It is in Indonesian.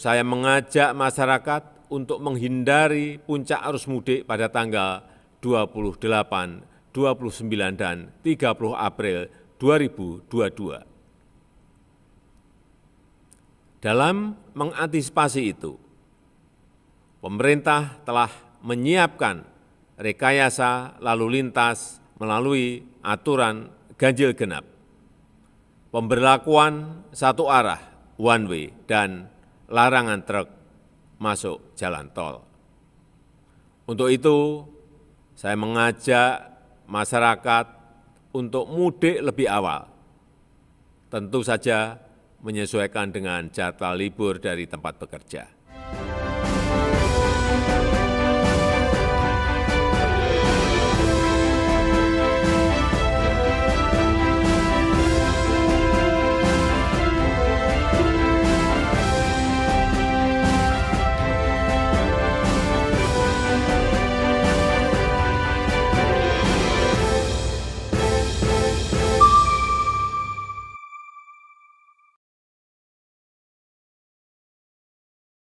saya mengajak masyarakat untuk menghindari puncak arus mudik pada tanggal 28, 29, dan 30 April 2022. Dalam mengantisipasi itu, pemerintah telah menyiapkan rekayasa lalu lintas melalui aturan ganjil genap, pemberlakuan satu arah one way, dan larangan truk masuk jalan tol. Untuk itu, saya mengajak masyarakat untuk mudik lebih awal, tentu saja menyesuaikan dengan jadwal libur dari tempat bekerja.